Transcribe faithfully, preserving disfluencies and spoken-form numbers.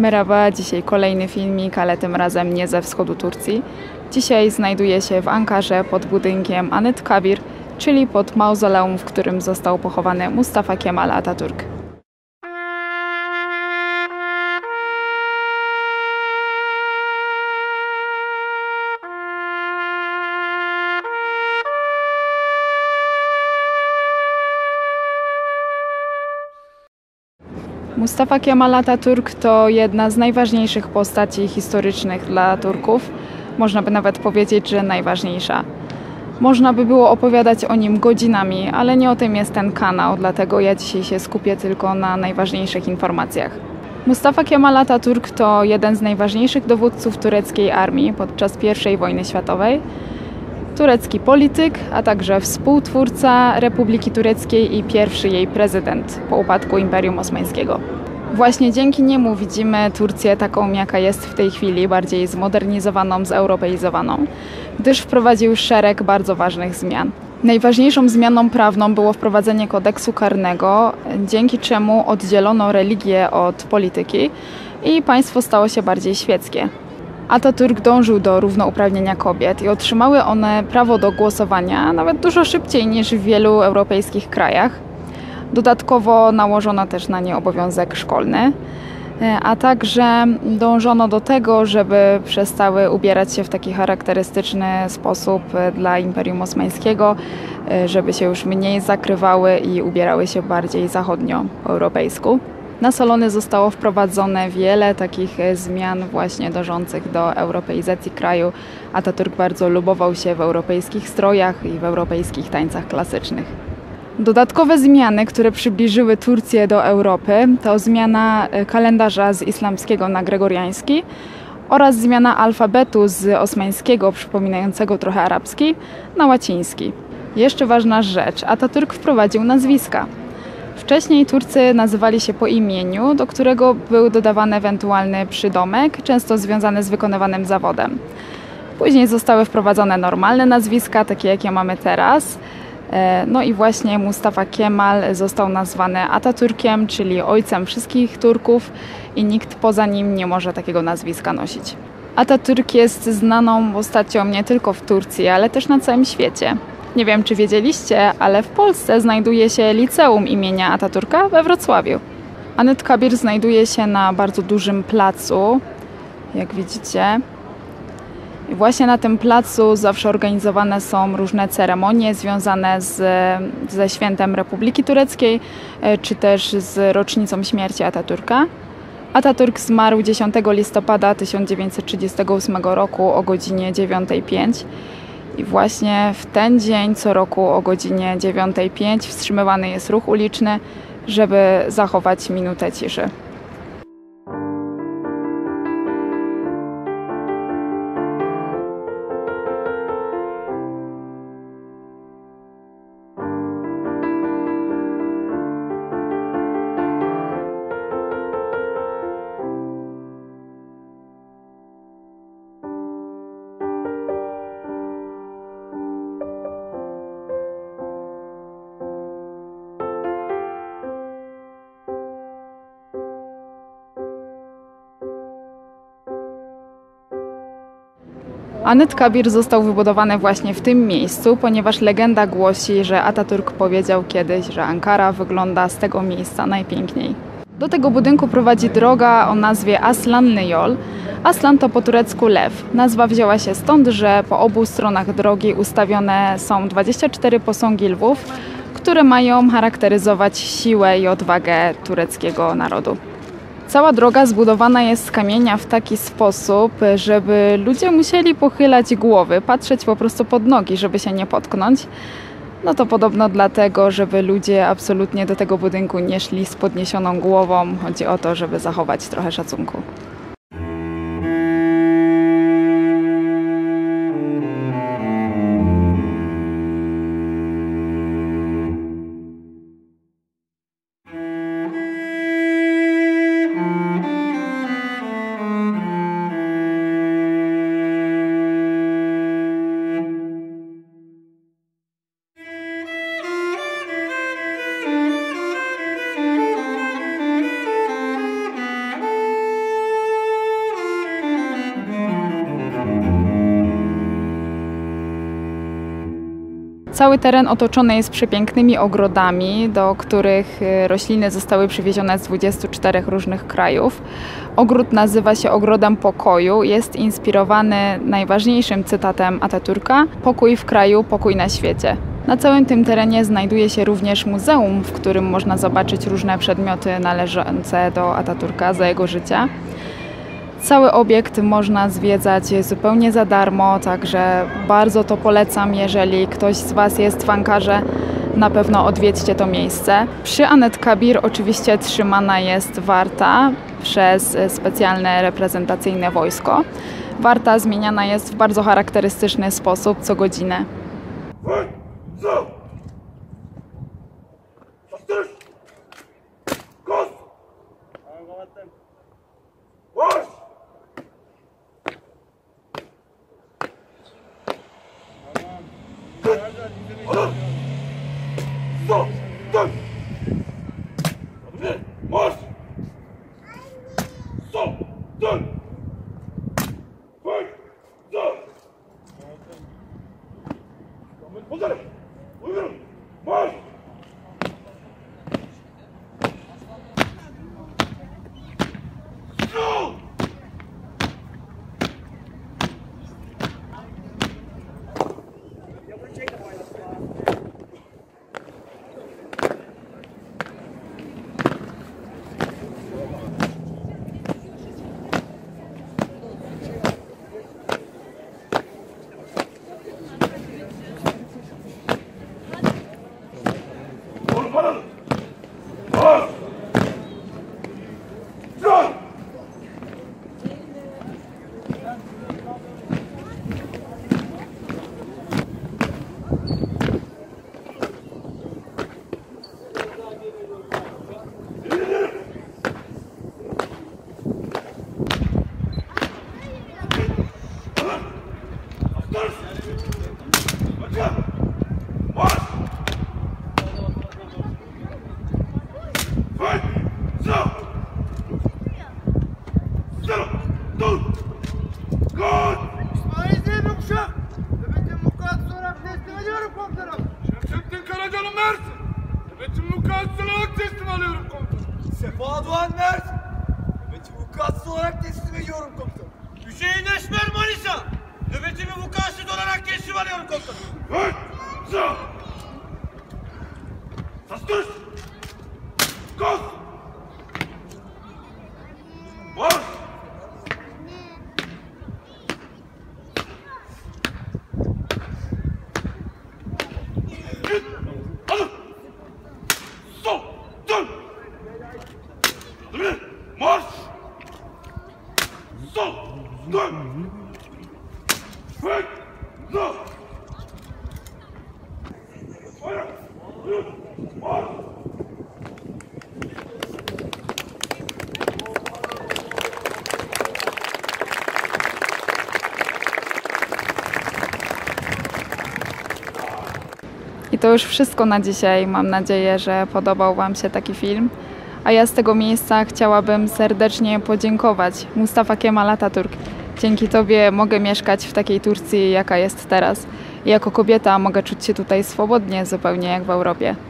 Merhaba, dzisiaj kolejny filmik, ale tym razem nie ze wschodu Turcji. Dzisiaj znajduję się w Ankarze pod budynkiem Anıtkabir, czyli pod mauzoleum, w którym został pochowany Mustafa Kemal Atatürk. Mustafa Kemal Atatürk to jedna z najważniejszych postaci historycznych dla Turków. Można by nawet powiedzieć, że najważniejsza. Można by było opowiadać o nim godzinami, ale nie o tym jest ten kanał, dlatego ja dzisiaj się skupię tylko na najważniejszych informacjach. Mustafa Kemal Atatürk to jeden z najważniejszych dowódców tureckiej armii podczas pierwszej wojny światowej, turecki polityk, a także współtwórca Republiki Tureckiej i pierwszy jej prezydent po upadku Imperium Osmańskiego. Właśnie dzięki niemu widzimy Turcję taką, jaka jest w tej chwili, bardziej zmodernizowaną, zeuropeizowaną, gdyż wprowadził szereg bardzo ważnych zmian. Najważniejszą zmianą prawną było wprowadzenie kodeksu karnego, dzięki czemu oddzielono religię od polityki i państwo stało się bardziej świeckie. Atatürk dążył do równouprawnienia kobiet i otrzymały one prawo do głosowania nawet dużo szybciej niż w wielu europejskich krajach. Dodatkowo nałożono też na nie obowiązek szkolny, a także dążono do tego, żeby przestały ubierać się w taki charakterystyczny sposób dla Imperium Osmańskiego, żeby się już mniej zakrywały i ubierały się bardziej zachodnio po europejsku. Na salony zostało wprowadzone wiele takich zmian właśnie dążących do europeizacji kraju. Atatürk bardzo lubował się w europejskich strojach i w europejskich tańcach klasycznych. Dodatkowe zmiany, które przybliżyły Turcję do Europy, to zmiana kalendarza z islamskiego na gregoriański oraz zmiana alfabetu z osmańskiego, przypominającego trochę arabski, na łaciński. Jeszcze ważna rzecz, Atatürk wprowadził nazwiska. Wcześniej Turcy nazywali się po imieniu, do którego był dodawany ewentualny przydomek, często związany z wykonywanym zawodem. Później zostały wprowadzone normalne nazwiska, takie jakie mamy teraz. No i właśnie Mustafa Kemal został nazwany Atatürkiem, czyli ojcem wszystkich Turków i nikt poza nim nie może takiego nazwiska nosić. Atatürk jest znaną postacią nie tylko w Turcji, ale też na całym świecie. Nie wiem, czy wiedzieliście, ale w Polsce znajduje się liceum imienia Atatürka we Wrocławiu. Anıtkabir znajduje się na bardzo dużym placu, jak widzicie. I właśnie na tym placu zawsze organizowane są różne ceremonie związane z, ze świętem Republiki Tureckiej, czy też z rocznicą śmierci Atatürka. Atatürk zmarł dziesiątego listopada tysiąc dziewięćset trzydziestego ósmego roku o godzinie dziewiątej pięć. I właśnie w ten dzień co roku o godzinie dziewiątej pięć wstrzymywany jest ruch uliczny, żeby zachować minutę ciszy. Anıtkabir został wybudowany właśnie w tym miejscu, ponieważ legenda głosi, że Atatürk powiedział kiedyś, że Ankara wygląda z tego miejsca najpiękniej. Do tego budynku prowadzi droga o nazwie Aslan-Nyol. Aslan to po turecku lew. Nazwa wzięła się stąd, że po obu stronach drogi ustawione są dwadzieścia cztery posągi lwów, które mają charakteryzować siłę i odwagę tureckiego narodu. Cała droga zbudowana jest z kamienia w taki sposób, żeby ludzie musieli pochylać głowy, patrzeć po prostu pod nogi, żeby się nie potknąć. No to podobno dlatego, żeby ludzie absolutnie do tego budynku nie szli z podniesioną głową. Chodzi o to, żeby zachować trochę szacunku. Cały teren otoczony jest przepięknymi ogrodami, do których rośliny zostały przywiezione z dwudziestu czterech różnych krajów. Ogród nazywa się Ogrodem Pokoju. Jest inspirowany najważniejszym cytatem Atatürka: pokój w kraju, pokój na świecie. Na całym tym terenie znajduje się również muzeum, w którym można zobaczyć różne przedmioty należące do Atatürka za jego życia. Cały obiekt można zwiedzać zupełnie za darmo, także bardzo to polecam. Jeżeli ktoś z Was jest w Ankarze, na pewno odwiedźcie to miejsce. Przy Anıtkabir oczywiście trzymana jest warta przez specjalne reprezentacyjne wojsko. Warta zmieniana jest w bardzo charakterystyczny sposób co godzinę. I to już wszystko na dzisiaj. Mam nadzieję, że podobał Wam się taki film. A ja z tego miejsca chciałabym serdecznie podziękować Mustafa Kemal Atatürk. Dzięki Tobie mogę mieszkać w takiej Turcji, jaka jest teraz. I jako kobieta mogę czuć się tutaj swobodnie, zupełnie jak w Europie.